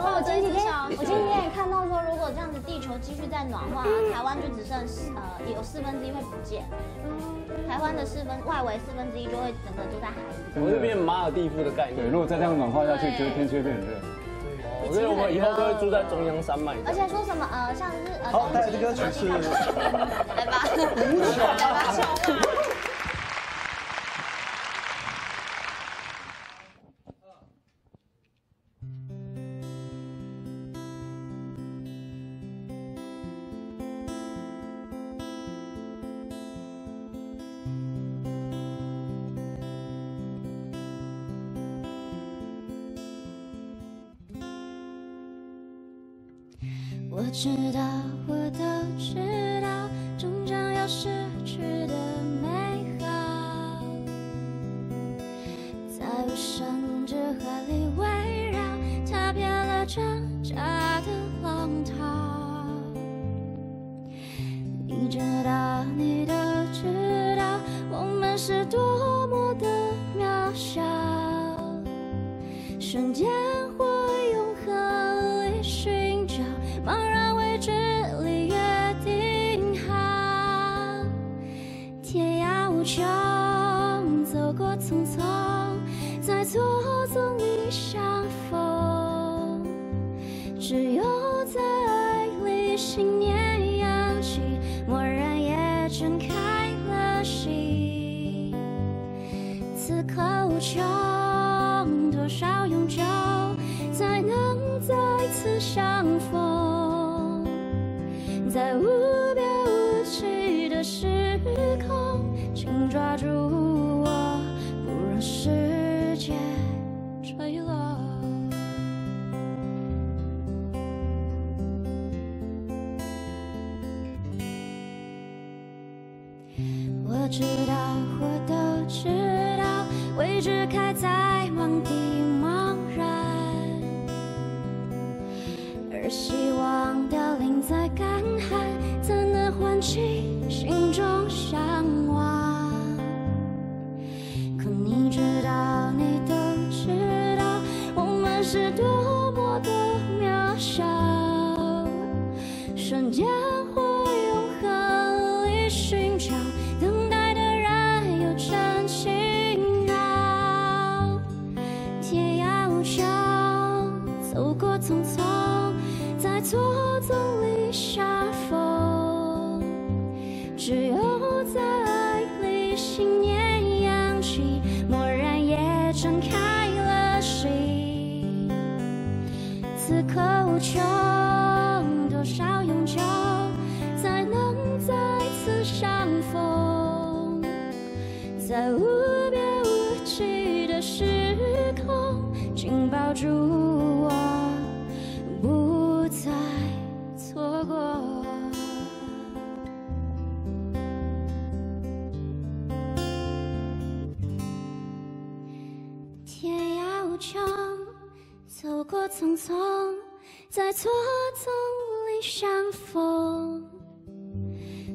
哦、我前几天，我前几天也看到说，如果这样子地球继续再暖化，台湾就只剩呃有四分之一会不见。台湾的四分外围四分之一就会整个就在海里。我这边马尔地夫的概念。对，如果再这样暖化下去，觉得天气会变很热。我觉得我们以后都会住在中央山脉。而且说什么呃，像是呃，好，带这个曲子，来吧，来吧。 我知道，我都知道，终将要失去的美好，在无声之海里围绕，踏遍了挣扎的浪涛。你知道，你都知道，我们是多么的渺小，瞬间或永恒里寻找。 茫然未知里约定好，天涯无穷，走过匆匆，在错综里相逢，只有在爱里信念扬起，默然也睁开了心。此刻无穷，多少永久，才能再次相逢。 在无边无际的时空，请抓住我，不让世界坠落。我知道，我都知道，未知开在茫地茫然，而希望凋零在干。 怎能唤起心中向往？可你知道，你都知道，我们是多么的渺小，瞬间或永恒里寻找，等待的人有真情绕，天涯无穷，走过匆匆，在错综里相逢。 只有在爱里信念扬起，默然也睁开了心。此刻无穷，多少永久，才能再次相逢？在无边无际的时空，请抱住我，不再错过。 走过匆匆，在错综里相逢，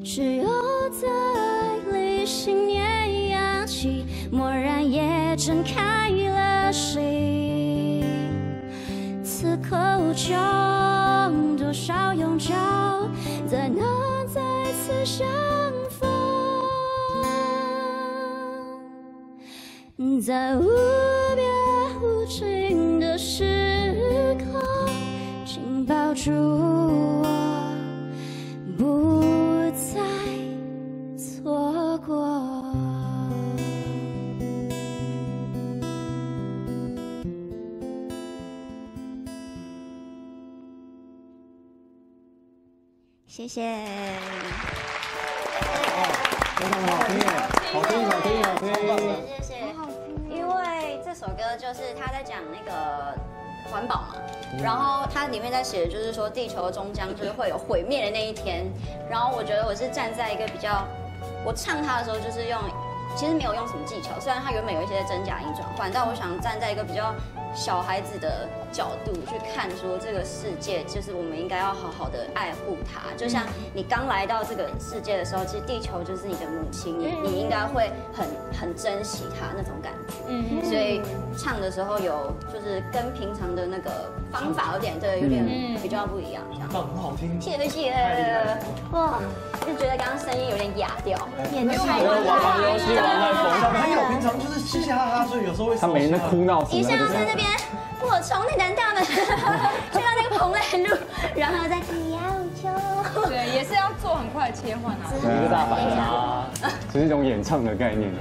只有在爱里信念扬起，默然也睁开了心。此刻无穷，多少永久，才能再次相逢，在无边无际。 时刻，请抱住我，不再错过。谢谢。哦，非常好听，好听，好听，好听，谢谢，好好听。 这首歌就是他在讲那个环保嘛，然后它里面在写的就是说地球终将就是会有毁灭的那一天，然后我觉得我是站在一个比较，我唱它的时候就是用，其实没有用什么技巧，虽然它原本有一些真假音转换，但我想站在一个比较小孩子的角度去看，说这个世界就是我们应该要好好的爱护它。就像你刚来到这个世界的时候，其实地球就是你的母亲，你你应该会很很珍惜它那种感觉。嗯，所以唱的时候有就是跟平常的那个方法有点对，有点比较不一样。这样很好听，谢谢谢谢。哇，就觉得刚刚声音有点哑掉，演的太多了。小朋友平常就是嘻嘻哈哈，所以有时候会他每天在哭闹。一下在那边。 我从内南大门去到那个蓬莱路，然后再要求，对，也是要做很快的切换啊，整个大反差，只是一种演唱的概念啊，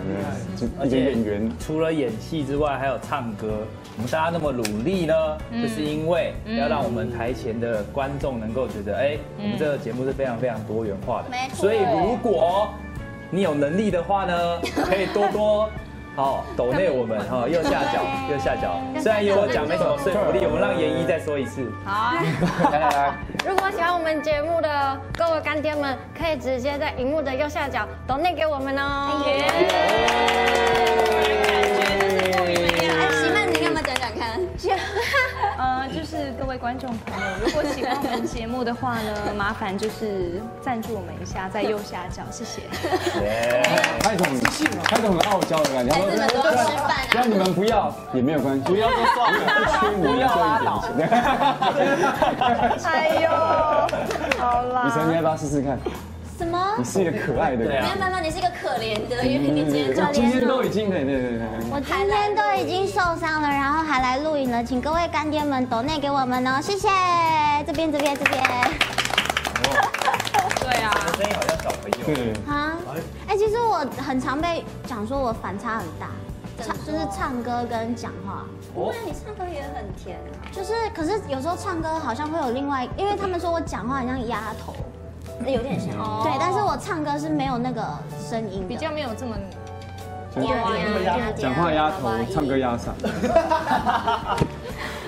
对不对？而且演员除了演戏之外，还有唱歌。我们大家那么努力呢，就是因为要让我们台前的观众能够觉得，哎，我们这个节目是非常非常多元化的。没错。所以如果你有能力的话呢，可以多多。 好，抖内我们哈右下角，右下角。虽然有我讲没什么说服力，我们让妍一再说一次。好，来来来。如果喜欢我们节目的各位干爹们，可以直接在荧幕的右下角抖内给我们哦。哎，席曼婷，要不要讲讲看？呃，就是各位观众朋友，如果喜欢我们节目的话呢，麻烦就是赞助我们一下，在右下角，谢谢。太懂，太懂很傲娇的感觉。你们多吃饭啊！让你们不要也没有关系，不要就算了，不要拉倒。哎呦，好啦。李晨，你要不要试试看？ 什么？你是一个可爱的人，没有办法，你是一个可怜的，因为你今天今天都已经对对对对，我今天都已经受伤了，然后还来录影了，请各位干爹们抖内给我们哦，谢谢，这边这边这边。对啊，声音好像小朋友。对。啊，哎，其实我很常被讲说我反差很大，唱就是唱歌跟讲话。不然你唱歌也很甜啊。就是，可是有时候唱歌好像会有另外，因为他们说我讲话很像丫头。 有点像，对，但是我唱歌是没有那个声音，比较没有这么讲话压头，唱歌压嗓。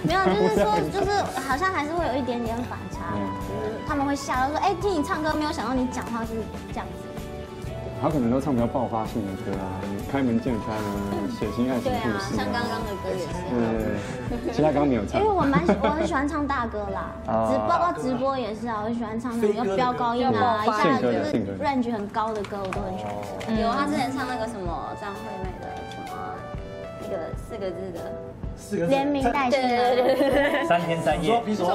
没有，就是说，就是好像还是会有一点点反差，就是他们会吓到说，哎，听你唱歌没有想到你讲话是这样子。他可能都唱比较爆发性的歌啊，开门见山啊，血腥爱情故事。像刚刚的歌也是。对，其他刚刚没有唱。因为我蛮我很喜欢唱大歌啦。 直包括直播也是啊，我喜欢唱那种飙高音啊，一下就是 range 很高的歌，我都很喜欢。有他之前唱那个什么张惠妹的什么那个四个字的连名带姓的，三天三夜，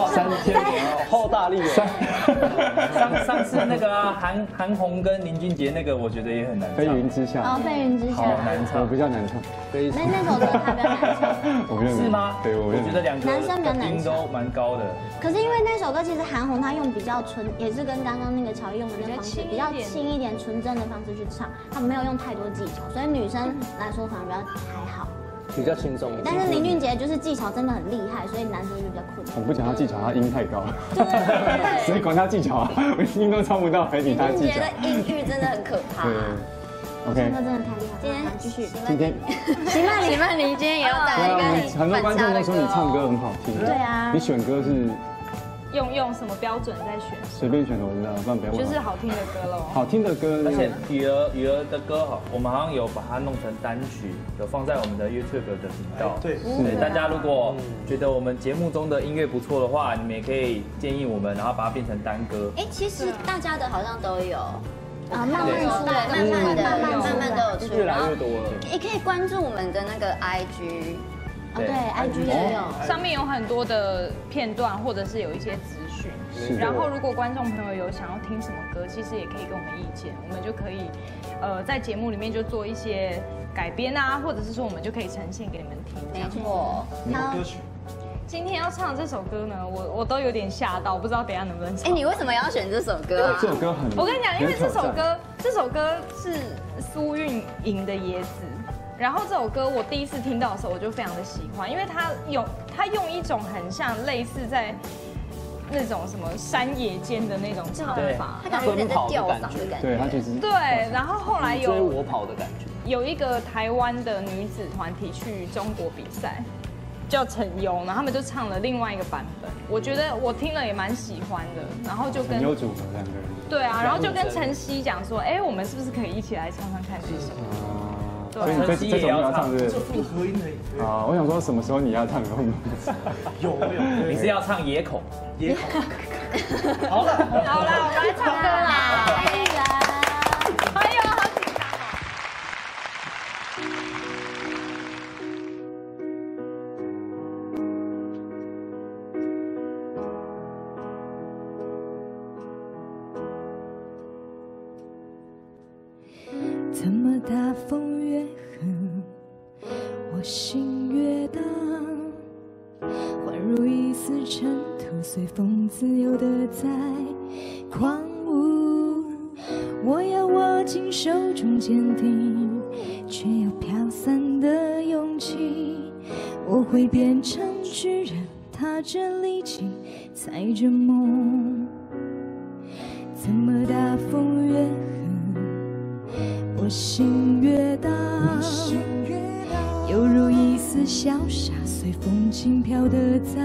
三天后大力三。上上次那个啊，韩韩红跟林俊杰那个，我觉得也很难。飞云之下。哦，飞云之下。好难唱，比较难唱。那那首歌他比较难唱。我觉得是吗？对，我觉得两个男生比较难唱，音蛮高的。 可是因为那首歌其实韩红她用比较纯，也是跟刚刚那个乔伊用的那方式比较轻一点、纯真的方式去唱，她没有用太多技巧，所以女生来说反而比较还好，比较轻松。但是林俊杰就是技巧真的很厉害，所以男生就比较困难。我不讲他技巧，他音太高了。对，谁管他技巧啊？我音都唱不到，还理他技巧。林俊杰的音域真的很可怕。 OK， 真的太厉害。今天继续，今天，席曼妮，席曼妮今天也要带来一个很多观众都说你唱歌很好听。对啊，你选歌是用用什么标准在选？随便选的，我知道，不然不要问。就是好听的歌喽。好听的歌，而且雨儿雨儿的歌好，我们好像有把它弄成单曲，有放在我们的 YouTube 的频道。对，对，大家如果觉得我们节目中的音乐不错的话，你们也可以建议我们，然后把它变成单歌。哎，其实大家的好像都有。 啊，慢慢出来，慢慢的，慢慢都有出，越来越多了。也可以关注我们的那个 I G， 对 ，I G 也有，上面有很多的片段，或者是有一些资讯。然后，如果观众朋友有想要听什么歌，其实也可以给我们意见，我们就可以，呃，在节目里面就做一些改编啊，或者是说我们就可以呈现给你们听。没错，好。 今天要唱这首歌呢，我我都有点吓到，不知道等一下能不能唱。哎，你为什么要选这首歌啊？这首歌很……我跟你讲，因为这首歌，这首歌是苏运莹的《椰子》，然后这首歌我第一次听到的时候，我就非常的喜欢，因为它有它用一种很像类似在那种什么山野间的那种唱法，它感觉有点在吊嗓的感觉，对，它就是对。然后后来有追我跑的感觉，有一个台湾的女子团体去中国比赛。 叫陈优，然后他们就唱了另外一个版本，我觉得我听了也蛮喜欢的，然后就跟陈优组合两个人，对啊，然后就跟陈曦讲说，哎，我们是不是可以一起来唱唱看这首？所以这这种要唱是？这复合音的。啊，我想说什么时候你要唱？有有，你是要唱野口？野口。好了好了，我们来唱歌啦！哎呦，好紧张哦！怎么大风越狠，我心越荡，宛如一丝尘土，随风自由的在狂舞。我要握紧手中坚定，却又飘散的勇气。我会变成巨人，踏着力气，踩着梦。怎么大风越狠，我心越荡，犹如一丝潇洒，随风轻飘的在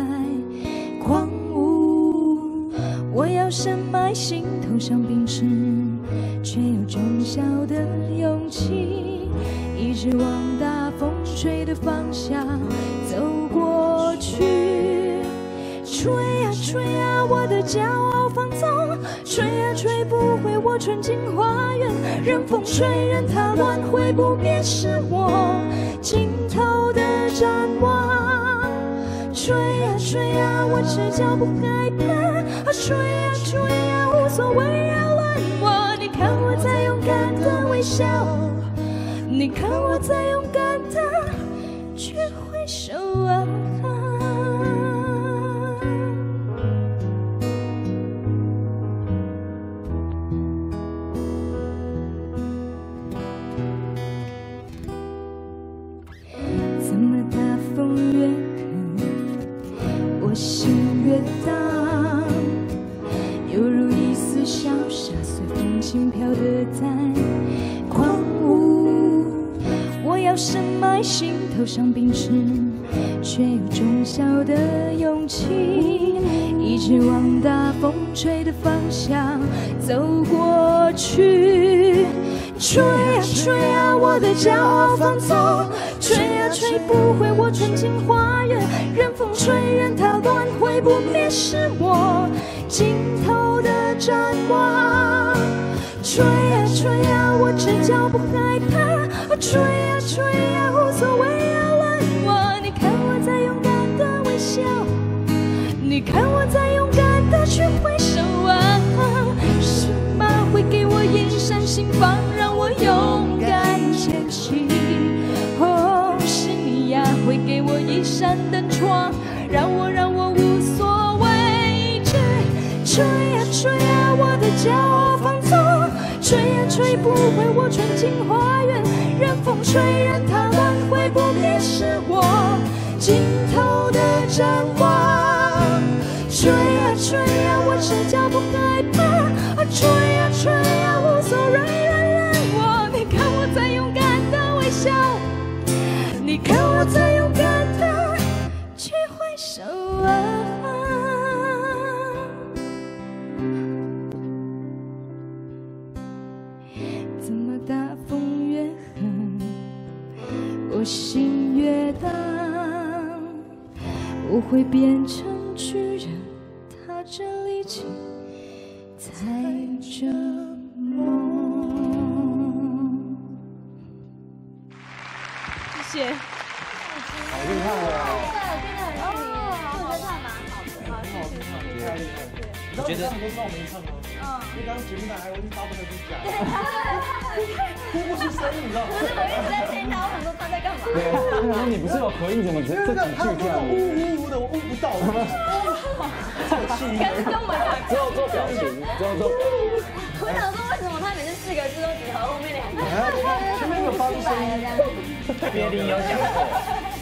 狂舞。我要深埋心头上冰释，却有种小的勇气，一直往大风吹的方向走过去。吹啊吹啊，我的骄傲放纵，吹啊吹不回我纯净花园，任风吹任它乱，会不变是我尽头的展望。吹啊吹啊，我赤脚不害怕，啊吹啊吹啊，无所谓扰乱我。你看我在勇敢的微笑，你看我在勇敢的去挥手啊。轻飘的在狂舞，我要深埋心头上冰释，却有种小的勇气，一直往大风吹的方向走过去。吹啊吹啊，我的骄傲放纵，吹啊吹不回我纯净花园，任风吹任它乱，会不灭是我尽头的展望。吹啊吹啊，我赤脚不害怕，啊吹啊吹啊，无所谓扰乱我。你看我在勇敢的微笑，你看我在勇敢的去挥手啊。什么会给我眼神心房，让我勇敢前行？哦，是你呀，会给我一扇灯窗，让我让我无所畏惧。吹啊吹啊，我的骄傲放纵。吹呀吹不回我纯净花园，任风吹任它乱，会不灭是我尽头的展望。吹呀吹呀，我赤脚不害怕，啊吹呀吹呀，无所谓扰乱我。你看我在勇敢的微笑，你看我在勇敢的去挥手啊。心越荡，我会变成巨人，踏着力气，踩着梦。谢谢。好厉害哦！真的很厉害，这个唱蛮好的，好，谢谢，谢谢。你觉得？嗯，因为刚刚节目上还有一大部分是假的，听不出声音，你知道吗？不是，我一直在听他，我想说他在干嘛？对啊，你不是有合音，怎么这这几句这样？呜呜呜的，我呜不到，什么？好气！跟跟我们只有做表情，只有做。我想说，为什么他每次四个字都只和后面两个？前面有发出声音，别林有讲过，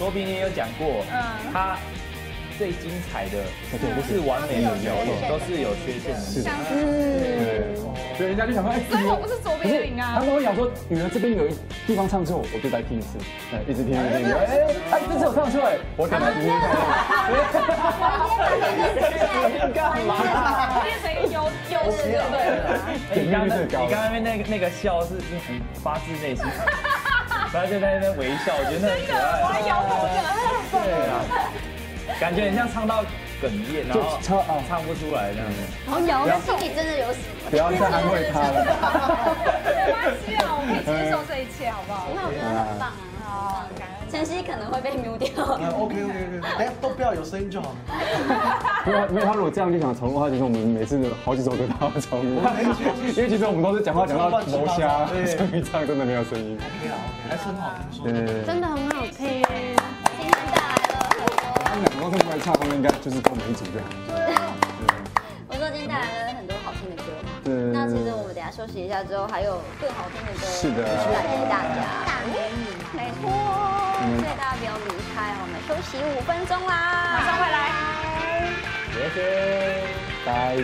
罗宾也有讲过，他。最精彩的不是完美的，都是有缺陷的。像是，所以人家就想说，哎，所以我不是左边领啊。他跟我讲说，女儿这边有一地方唱错，我就再听一次，哎，一直听，一直听。哎，哎，这次我唱错，哎，我点来听。干嘛？变成有有是对的。你刚刚那个那个笑是发自内心。然后就在那边微笑，我觉得很可爱。我还摇头呢。对啊，感觉很像唱到哽咽，然后唱啊唱不出来这样子。然后摇，心里真的有什么？不要再安慰他了。没关系啊，我可以接受这一切，好不好？那我觉得很棒啊。 晨曦可能会被 mute 掉。OK OK OK， 哎，都不要有声音就好了。没有没有，他如果这样就想重录的话，其实我们每次好几首歌都要重录，因为其实我们都是讲话讲到毛瞎，唱一唱真的没有声音。OK 啊 ，OK， 还是很好听，对对对，真的很好听。今天带来了很多。他们两个都不会唱，他们应该就是跟我们一组这样。对。我说今天带来了很多好听的歌嘛。对。那其实我们等下休息一下之后，还有更好听的歌是的，来给大家。大美女，没错。 所以大家不要离开，我们休息五分钟啦，马上回来。谢谢，拜。